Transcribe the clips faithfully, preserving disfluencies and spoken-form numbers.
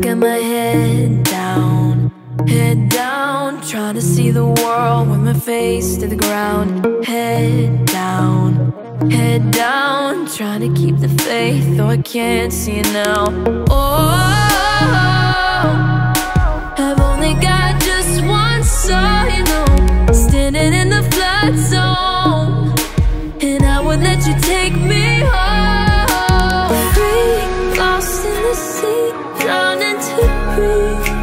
got my head down, head down, trying to see the world with my face to the ground. Head down, head down, trying to keep the faith, though I can't see it now. Oh, I've only got just one side, no, standing in the flat zone, and I would let you take me home. Free, lost in the sea, drowning to breathe.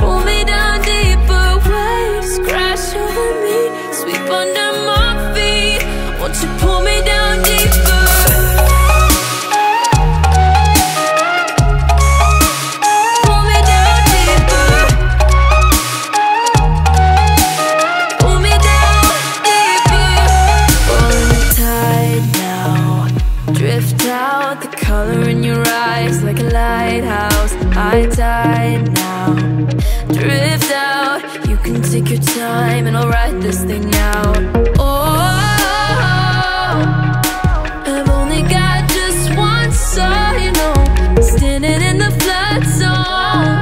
Pull me down deeper, waves crash over me, sweep under my feet. Won't you pull me down deeper? Pull me down deeper. Pull me down deeper. Falling the tide now, drift out, the color in your eyes like a lighthouse. I die now, drift out. You can take your time and I'll write this thing out. Oh, I've only got just one side, you know, standing in the flat zone,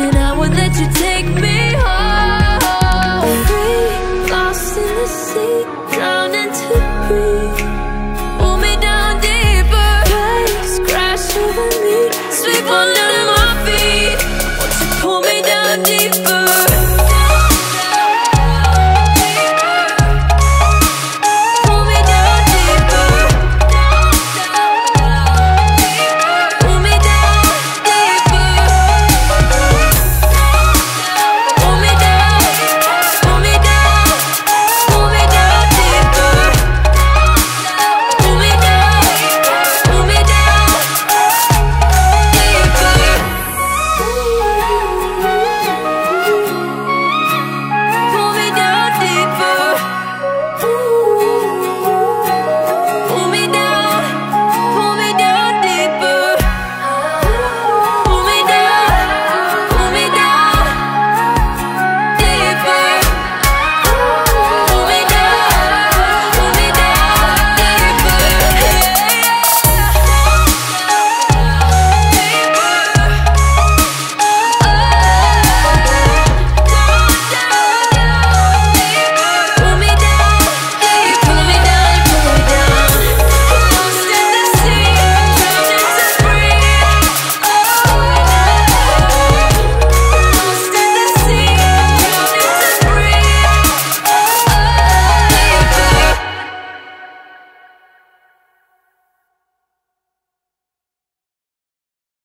and I would let you take me home. Free, lost in the sea, drowning to breathe. Pull me down deeper, waves crash over me, sweep on. Pull me down deeper.